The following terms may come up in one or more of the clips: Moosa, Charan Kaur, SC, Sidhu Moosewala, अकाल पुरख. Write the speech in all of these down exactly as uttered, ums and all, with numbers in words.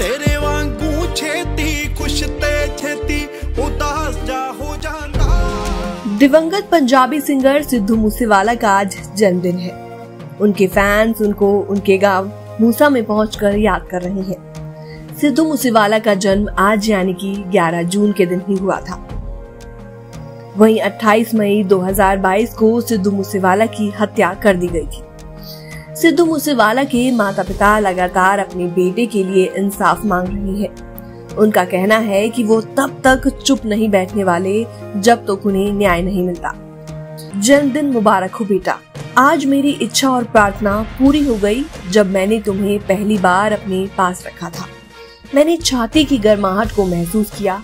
तेरे वांगू छेती खुश ते छेती उदास जा हो जाना। दिवंगत पंजाबी सिंगर सिद्धू मूसेवाला का आज जन्मदिन है। उनके फैंस उनको उनके गांव मूसा में पहुंचकर याद कर रहे हैं। सिद्धू मूसेवाला का जन्म आज यानी कि ग्यारह जून के दिन ही हुआ था। वहीं अट्ठाईस मई दो हज़ार बाईस को सिद्धू मूसेवाला की हत्या कर दी गई थी। सिद्धू मूसेवाला के माता पिता लगातार अपने बेटे के लिए इंसाफ मांग रहे हैं। उनका कहना है कि वो तब तक चुप नहीं बैठने वाले जब तक उन्हें न्याय नहीं मिलता। जन्मदिन मुबारक हो बेटा, आज मेरी इच्छा और प्रार्थना पूरी हो गई जब मैंने तुम्हें पहली बार अपने पास रखा था। मैंने छाती की गर्माहट को महसूस किया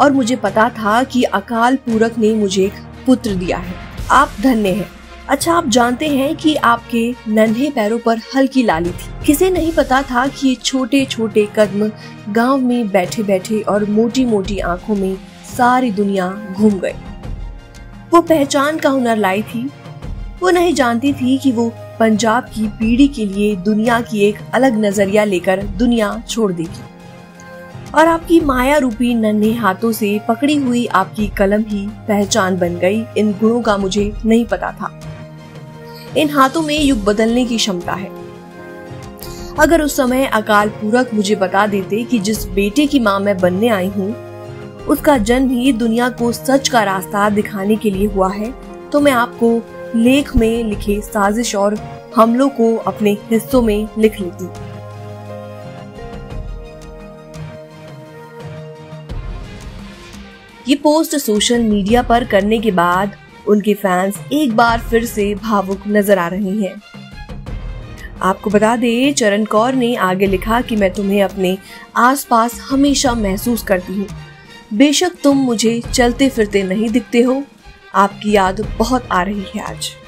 और मुझे पता था कि अकाल पुरख ने मुझे एक पुत्र दिया है। आप धन्य हैं। अच्छा, आप जानते हैं कि आपके नन्हे पैरों पर हल्की लाली थी। किसे नहीं पता था कि ये छोटे छोटे कदम गांव में बैठे बैठे और मोटी मोटी आंखों में सारी दुनिया घूम गए। वो पहचान का हुनर लाई थी। वो नहीं जानती थी कि वो पंजाब की पीढ़ी के लिए दुनिया की एक अलग नजरिया लेकर दुनिया छोड़ देगी। और आपकी माया रूपी नन्हे हाथों से पकड़ी हुई आपकी कलम ही पहचान बन गई। इन गुणों का मुझे नहीं पता था। इन हाथों में युग बदलने की क्षमता है। अगर उस समय अकाल पुरख मुझे बता देते कि जिस बेटे की मां मैं बनने आई हूं, उसका जन्म ही दुनिया को सच का रास्ता दिखाने के लिए हुआ है, तो मैं आपको लेख में लिखे साजिश और हमलों को अपने हिस्सों में लिख लेती। ये पोस्ट सोशल मीडिया पर करने के बाद उनके फैंस एक बार फिर से भावुक नजर आ रहे हैं। आपको बता दें, चरण कौर ने आगे लिखा कि मैं तुम्हें अपने आसपास हमेशा महसूस करती हूँ। बेशक तुम मुझे चलते फिरते नहीं दिखते हो, आपकी याद बहुत आ रही है आज।